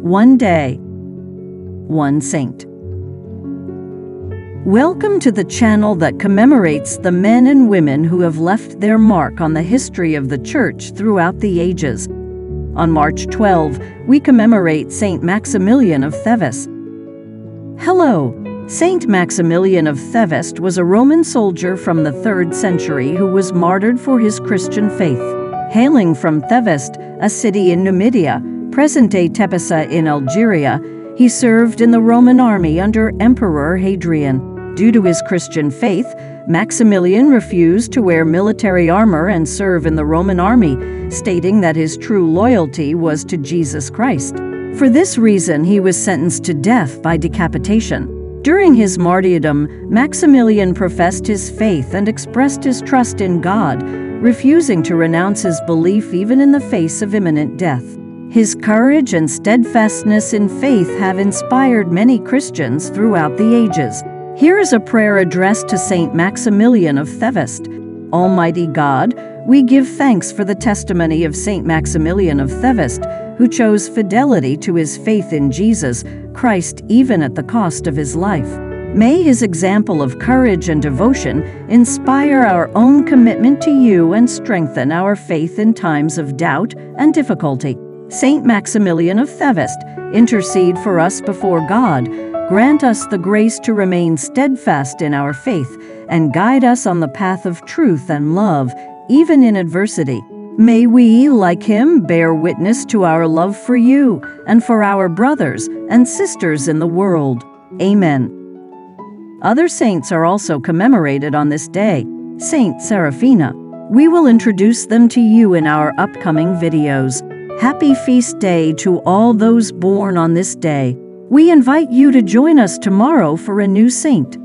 One day, one saint. Welcome to the channel that commemorates the men and women who have left their mark on the history of the Church throughout the ages. On March 12, we commemorate Saint Maximilian of Tebessa. Hello! Saint Maximilian of Tebessa was a Roman soldier from the 3rd century who was martyred for his Christian faith. Hailing from Tebessa, a city in Numidia, present-day Tebessa in Algeria, he served in the Roman army under Emperor Hadrian. Due to his Christian faith, Maximilian refused to wear military armor and serve in the Roman army, stating that his true loyalty was to Jesus Christ. For this reason, he was sentenced to death by decapitation. During his martyrdom, Maximilian professed his faith and expressed his trust in God, refusing to renounce his belief even in the face of imminent death. His courage and steadfastness in faith have inspired many Christians throughout the ages. Here is a prayer addressed to Saint Maximilian of Tebessa. Almighty God, we give thanks for the testimony of Saint Maximilian of Tebessa, who chose fidelity to his faith in Jesus Christ even at the cost of his life. May his example of courage and devotion inspire our own commitment to you and strengthen our faith in times of doubt and difficulty. Saint Maximilian of Tebessa, intercede for us before God. Grant us the grace to remain steadfast in our faith and guide us on the path of truth and love, even in adversity. May we, like him, bear witness to our love for you and for our brothers and sisters in the world. Amen. Other saints are also commemorated on this day. Saint Seraphina. We will introduce them to you in our upcoming videos. Happy feast day to all those born on this day. We invite you to join us tomorrow for a new saint.